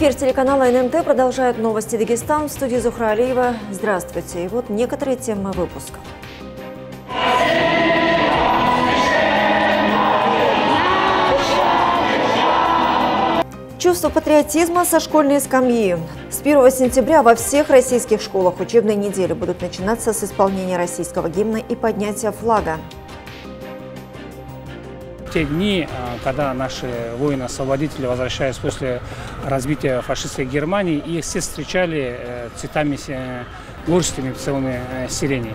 Эфир телеканала ННТ продолжает новости Дагестан. В студии Зухра Алиева. Здравствуйте. И вот некоторые темы выпуска. Чувство патриотизма со школьной скамьи. С 1 сентября во всех российских школах учебные недели будут начинаться с исполнения российского гимна и поднятия флага. В те дни, когда наши воины-освободители, возвращаясь после разбития фашистской Германии, их все встречали цветами, горстями целыми сирени.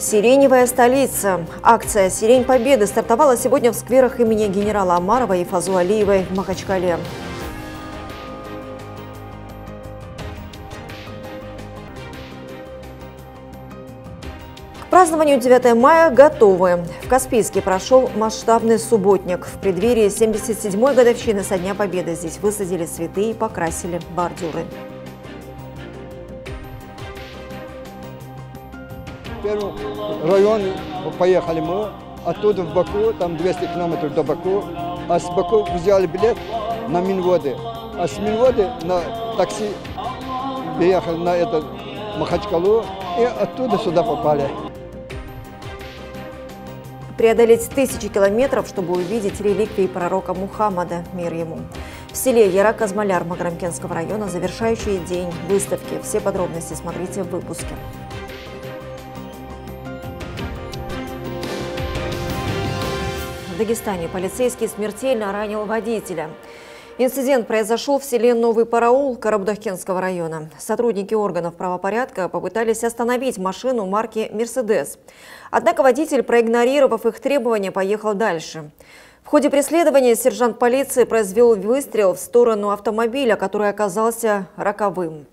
Сиреневая столица. Акция «Сирень Победы» стартовала сегодня в скверах имени генерала Омарова и Фазу Алиевой в Махачкале. К празднованию 9 мая готовы. В Каспийске прошел масштабный субботник. В преддверии 77-й годовщины со Дня Победы здесь высадили цветы и покрасили бордюры. 1 район поехали мы, оттуда в Баку, там 200 километров до Баку, а с Баку взяли билет на Минводы, а с Минводы на такси приехали на этот Махачкалу и оттуда сюда попали. Преодолеть 1000 километров, чтобы увидеть реликвии пророка Мухаммада, мир ему. В селе Яраг-Казмаляр Магарамкентского района завершающий день выставки. Все подробности смотрите в выпуске. В Дагестане полицейский смертельно ранил водителя. Инцидент произошел в селе Новый Параул Карабудахкентского района. Сотрудники органов правопорядка попытались остановить машину марки «Мерседес». Однако водитель, проигнорировав их требования, поехал дальше. В ходе преследования сержант полиции произвел выстрел в сторону автомобиля, который оказался роковым.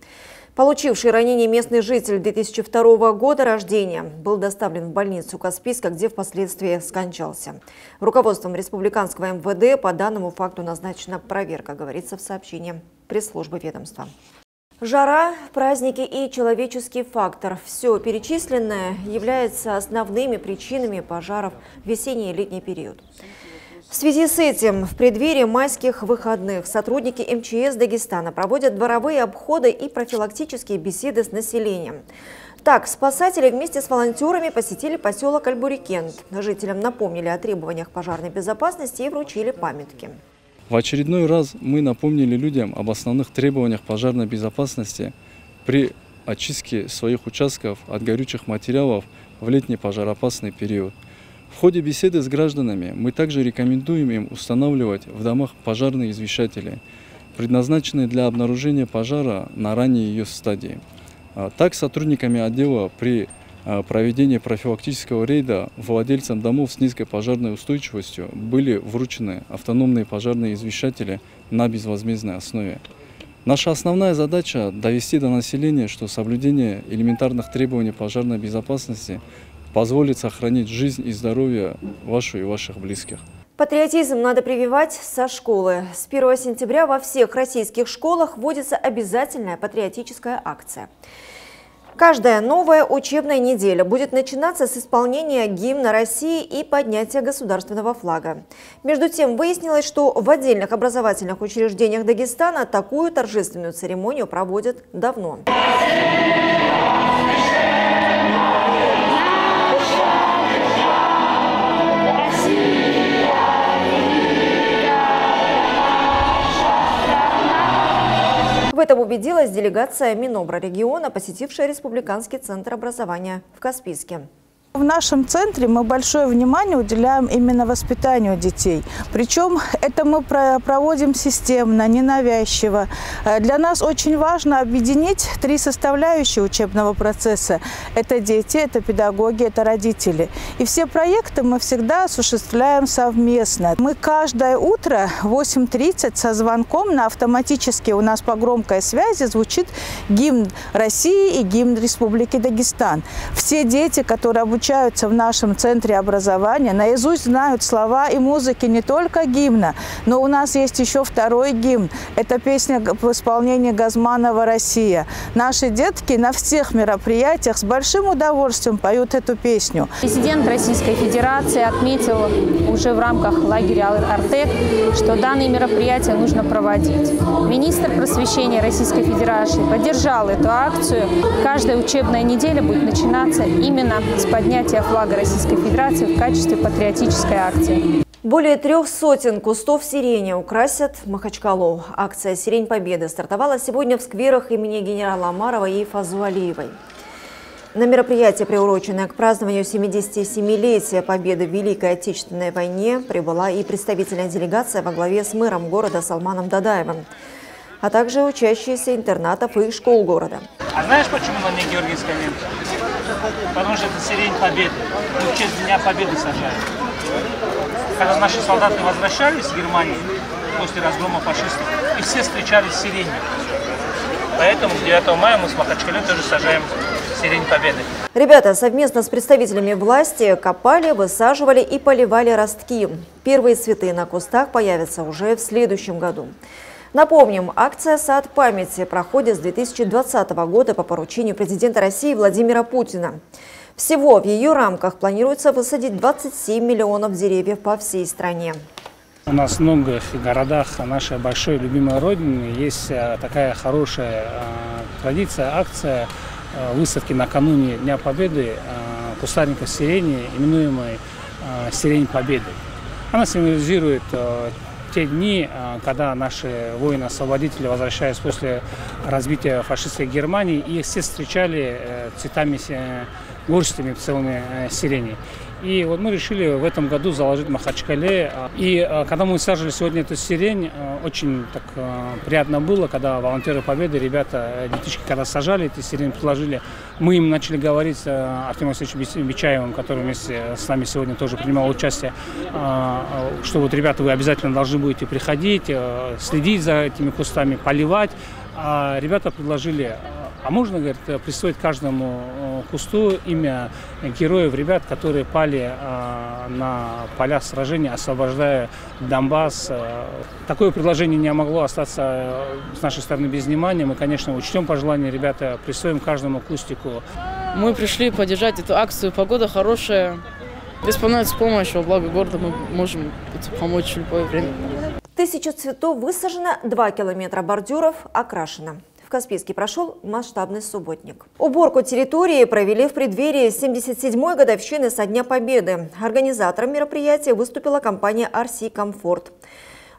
Получивший ранение местный житель 2002 года рождения был доставлен в больницу Каспийска, где впоследствии скончался. Руководством республиканского МВД по данному факту назначена проверка, говорится в сообщении пресс-службы ведомства. Жара, праздники и человеческий фактор – все перечисленное является основными причинами пожаров в весенний и летний период. В связи с этим в преддверии майских выходных сотрудники МЧС Дагестана проводят дворовые обходы и профилактические беседы с населением. Так, спасатели вместе с волонтерами посетили поселок Альбурикент. Жителям напомнили о требованиях пожарной безопасности и вручили памятки. В очередной раз мы напомнили людям об основных требованиях пожарной безопасности при очистке своих участков от горючих материалов в летний пожароопасный период. В ходе беседы с гражданами мы также рекомендуем им устанавливать в домах пожарные извещатели, предназначенные для обнаружения пожара на ранней ее стадии. Так, сотрудниками отдела при проведении профилактического рейда владельцам домов с низкой пожарной устойчивостью были вручены автономные пожарные извещатели на безвозмездной основе. Наша основная задача – довести до населения, что соблюдение элементарных требований пожарной безопасности – позволит сохранить жизнь и здоровье вашу и ваших близких. Патриотизм надо прививать со школы. С 1 сентября во всех российских школах вводится обязательная патриотическая акция. Каждая новая учебная неделя будет начинаться с исполнения гимна России и поднятия государственного флага. Между тем выяснилось, что в отдельных образовательных учреждениях Дагестана такую торжественную церемонию проводят давно. В этом убедилась делегация Минобра региона, посетившая Республиканский центр образования в Каспийске. В нашем центре мы большое внимание уделяем именно воспитанию детей. Причем это мы проводим системно, ненавязчиво. Для нас очень важно объединить три составляющие учебного процесса. Это дети, это педагоги, это родители. И все проекты мы всегда осуществляем совместно. Мы каждое утро в 8:30 со звонком на автоматически у нас по громкой связи звучит гимн России и гимн Республики Дагестан. Все дети, которые обучаются обучаются в нашем центре образования, наизусть знают слова и музыки не только гимна, но у нас есть еще второй гимн. Это песня в исполнении Газманова «Россия». Наши детки на всех мероприятиях с большим удовольствием поют эту песню. Президент Российской Федерации отметил уже в рамках лагеря «Артек», что данные мероприятия нужно проводить. Министр просвещения Российской Федерации поддержал эту акцию. Каждая учебная неделя будет начинаться именно с поднятия флага Российской Федерации в качестве патриотической акции. Более 300 кустов сирени украсят Махачкалу. Акция «Сирень Победы» стартовала сегодня в скверах имени генерала Омарова и Фазу Алиевой. На мероприятие, приуроченное к празднованию 77-летия Победы в Великой Отечественной войне, прибыла и представительная делегация во главе с мэром города Салманом Дадаевым, а также учащиеся интернатов и школ города. А знаешь, почему на ней георгиевская лента? Потому что это сирень Победы. Мы в честь Дня Победы сажаем. Когда наши солдаты возвращались в Германию после разгрома фашистов, и все встречались с сиренью. Поэтому 9 мая мы с Махачкалой тоже сажаем сирень Победы. Ребята совместно с представителями власти копали, высаживали и поливали ростки. Первые цветы на кустах появятся уже в следующем году. Напомним, акция «Сад памяти» проходит с 2020 года по поручению президента России Владимира Путина. Всего в ее рамках планируется высадить 27 миллионов деревьев по всей стране. У нас в многих городах нашей большой любимой родины есть такая хорошая традиция, акция высадки накануне Дня Победы кустарников сирени, именуемой «Сирень Победы». Она символизирует те дни, когда наши воины-освободители, возвращаясь после разбития фашистской Германии, их все встречали цветами, горстями целыми сирени. И вот мы решили в этом году заложить Махачкале. И когда мы сажали сегодня эту сирень, очень так приятно было, когда волонтеры Победы, ребята, детишки, когда сажали эти сирень, положили, мы им начали говорить с Артемом Асеновичем Бечаевым, который вместе с нами сегодня тоже принимал участие, что вот, ребята, вы обязательно должны будете приходить, следить за этими кустами, поливать. А ребята предложили, а можно, говорит, присвоить каждому кусту имя героев, ребят, которые пали на полях сражений, освобождая Донбасс. Такое предложение не могло остаться с нашей стороны без внимания. Мы, конечно, учтем пожелания, ребята, присвоим каждому кустику. Мы пришли поддержать эту акцию. Погода хорошая. Если понадобится помощь, во благо города мы можем помочь в любое время. 1000 цветов высажено, 2 километра бордюров окрашено. В Каспийске прошел масштабный субботник. Уборку территории провели в преддверии 77-й годовщины со Дня Победы. Организатором мероприятия выступила компания «Арси Комфорт».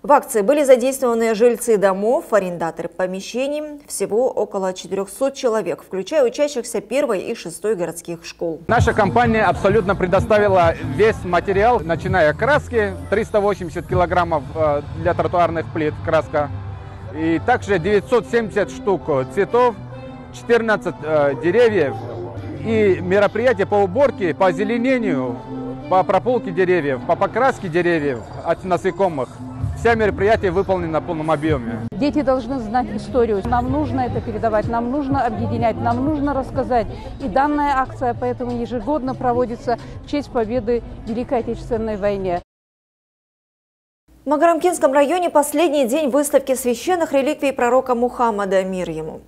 В акции были задействованы жильцы домов, арендаторы помещений. Всего около 400 человек, включая учащихся 1-й и 6-й городских школ. Наша компания абсолютно предоставила весь материал, начиная от краски, 380 килограммов для тротуарных плит краска. И также 970 штук цветов, 14 деревьев. И мероприятие по уборке, по озеленению, по прополке деревьев, по покраске деревьев от насекомых. Все мероприятия выполнены на полном объеме. Дети должны знать историю. Нам нужно это передавать, нам нужно объединять, нам нужно рассказать. И данная акция поэтому ежегодно проводится в честь победы в Великой Отечественной войне. В Магарамкентском районе последний день выставки священных реликвий пророка Мухаммада, мир ему.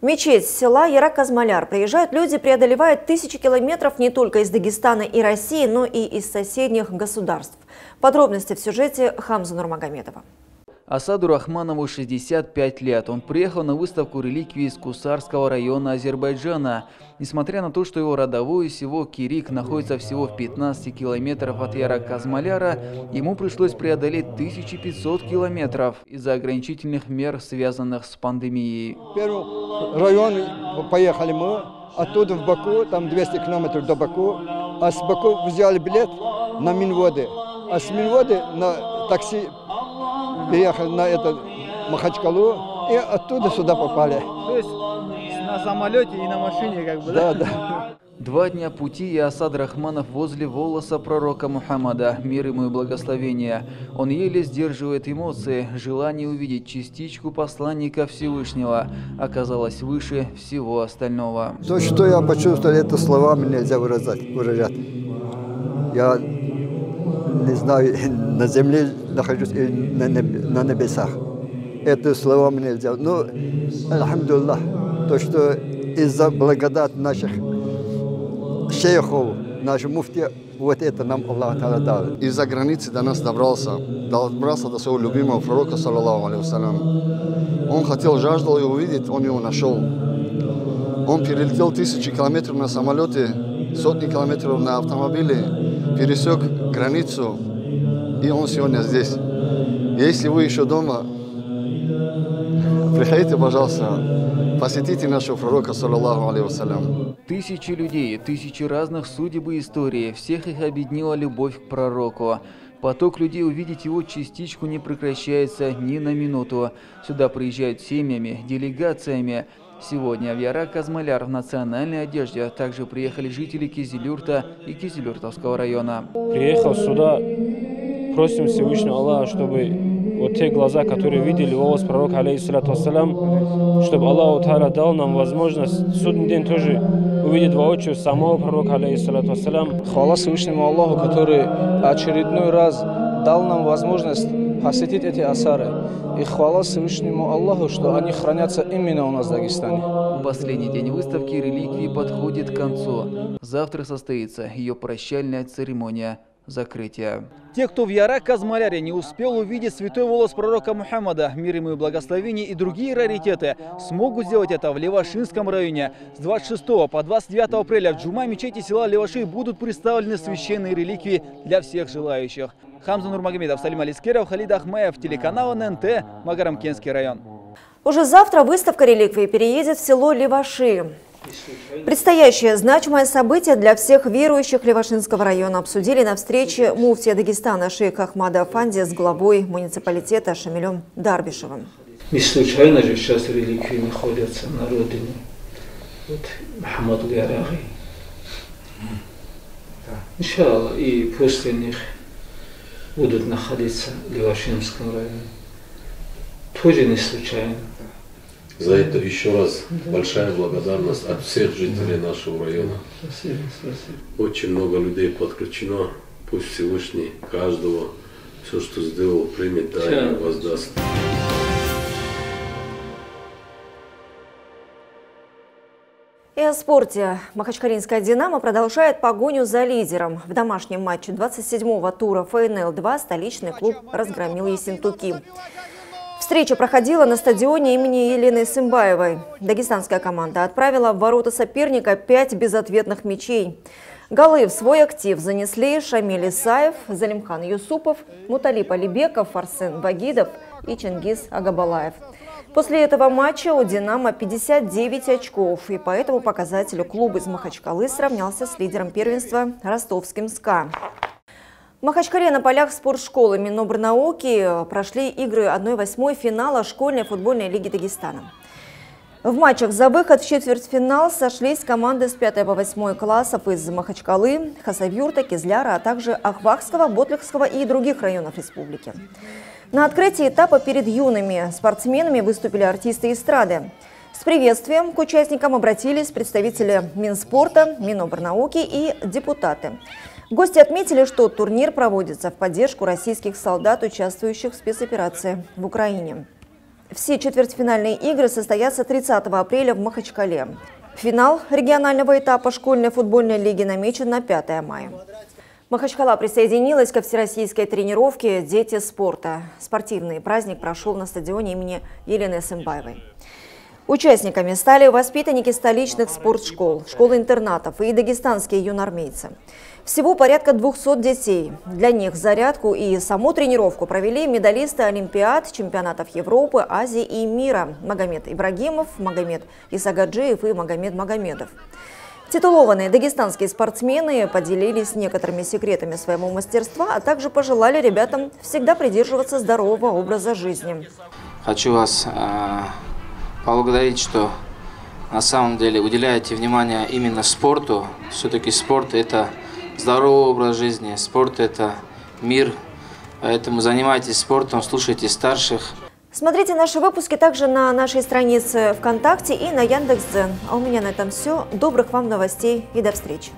В мечеть села Яраг-Казмаляр приезжают люди, преодолевая 1000 километров не только из Дагестана и России, но и из соседних государств. Подробности в сюжете Хамзы Нурмагомедова. Асаду Рахманову 65 лет. Он приехал на выставку реликвий из Кусарского района Азербайджана. Несмотря на то, что его родовое село Керик находится всего в 15 километров от Яраг-Казмаляра, ему пришлось преодолеть 1500 километров из-за ограничительных мер, связанных с пандемией. В первый район поехали мы, оттуда в Баку, там 200 километров до Баку, а с Баку взяли билет на Минводы, а с Минводы на такси переехали на этот Махачкалу и оттуда сюда попали. То есть на самолете и на машине как бы, да? Да, да. Два дня пути и Асад Рахманов возле волоса пророка Мухаммада, мир ему и благословение. Он еле сдерживает эмоции, желание увидеть частичку посланника Всевышнего оказалось выше всего остального. То, что я почувствовал, это словами нельзя выражать. Я не знаю, на земле нахожусь или на небесах. Это словами нельзя. Но, альхамдуллах, то, что из-за благодати наших шейхов, наш муфти, вот это нам Аллах дал. Из-за границы до нас добрался до своего любимого пророка, саллаллаху алейхи вассалям. Он хотел, жаждал его увидеть, он его нашел. Он перелетел 1000 километров на самолете, сотни километров на автомобиле, пересек границу, и он сегодня здесь. Если вы еще дома, приходите, пожалуйста, посетите нашего пророка, саллаллаху алейхи вассалям. Тысячи людей, тысячи разных судеб и истории, всех их объединила любовь к пророку. Поток людей увидеть его частичку не прекращается ни на минуту. Сюда приезжают семьями, делегациями. Сегодня в Яраг-Казмаляр в национальной одежде также приехали жители Кизилюрта и Кизилюртовского района. Приехал сюда, просим Всевышнего Аллаха, чтобы вот те глаза, которые видели волос пророка, алейхиссалату вассалям, чтобы Аллах Та'аля дал нам возможность судный день тоже увидеть воочию самого пророка, алейхиссалату вассалям. Хвала Всевышнему Аллаху, который очередной раз дал нам возможность посетить эти асары. И хвала Всевышнему Аллаху, что они хранятся именно у нас в Дагестане. Последний день выставки реликвии подходит к концу. Завтра состоится ее прощальная церемония закрытия. Те, кто в Яраг-Казмаляре не успел увидеть святой волос пророка Мухаммада, мир ему и благословение, и другие раритеты, смогут сделать это в Левашинском районе. С 26 по 29 апреля в джума-мечети села Леваши будут представлены священные реликвии для всех желающих. Хамза Нурмагомедов, Салимали Скиров, Халид Ахмаев, телеканал ННТ, Магарамкентский район. Уже завтра выставка реликвий переедет в село Леваши. Предстоящее значимое событие для всех верующих Левашинского района обсудили на встрече муфтия Дагестана шейха Ахмада Афанди с главой муниципалитета Шамилем Дарбишевым. Не случайно же сейчас реликвии находятся на родине. Вот Мухаммад Гарахи. Иншаллах, и после них будут находиться в Левашинском районе. Тоже не случайно. За это еще раз большая благодарность от всех жителей нашего района. Спасибо, спасибо. Очень много людей подключено. Пусть Всевышний каждого все, что сделал, примет, да, и воздаст. И о спорте. Махачкалинская «Динамо» продолжает погоню за лидером. В домашнем матче 27-го тура ФНЛ-2 столичный клуб разгромил Ессентуки. Встреча проходила на стадионе имени Елены Сымбаевой. Дагестанская команда отправила в ворота соперника 5 безответных мячей. Голы в свой актив занесли Шамиль Исаев, Залимхан Юсупов, Муталип Алибеков, Арсен Багидов и Чингиз Агабалаев. После этого матча у «Динамо» 59 очков, и по этому показателю клуб из Махачкалы сравнялся с лидером первенства ростовским «СКА». В Махачкале на полях спортшколы Минобрнауки прошли игры 1/8 финала школьной футбольной лиги Дагестана. В матчах за выход в четвертьфинал сошлись команды с 5 по 8 классов из Махачкалы, Хасавюрта, Кизляра, а также Ахвахского, Ботлихского и других районов республики. На открытии этапа перед юными спортсменами выступили артисты эстрады. С приветствием к участникам обратились представители Минспорта, Минобрнауки и депутаты. Гости отметили, что турнир проводится в поддержку российских солдат, участвующих в спецоперации в Украине. Все четвертьфинальные игры состоятся 30 апреля в Махачкале. Финал регионального этапа школьной футбольной лиги намечен на 5 мая. Махачкала присоединилась ко всероссийской тренировке «Дети спорта». Спортивный праздник прошел на стадионе имени Елены Сымбаевой. Участниками стали воспитанники столичных спортшкол, школ-интернатов и дагестанские юнармейцы. Всего порядка 200 детей. Для них зарядку и саму тренировку провели медалисты Олимпиад, чемпионатов Европы, Азии и мира Магомед Ибрагимов, Магомед Исагаджиев и Магомед Магомедов. Титулованные дагестанские спортсмены поделились некоторыми секретами своего мастерства, а также пожелали ребятам всегда придерживаться здорового образа жизни. Хочу вас поблагодарить, что на самом деле уделяете внимание именно спорту. Все-таки спорт – это здоровый образ жизни, спорт – это мир. Поэтому занимайтесь спортом, слушайте старших. Смотрите наши выпуски также на нашей странице ВКонтакте и на Яндекс.Дзен. А у меня на этом все. Добрых вам новостей и до встречи.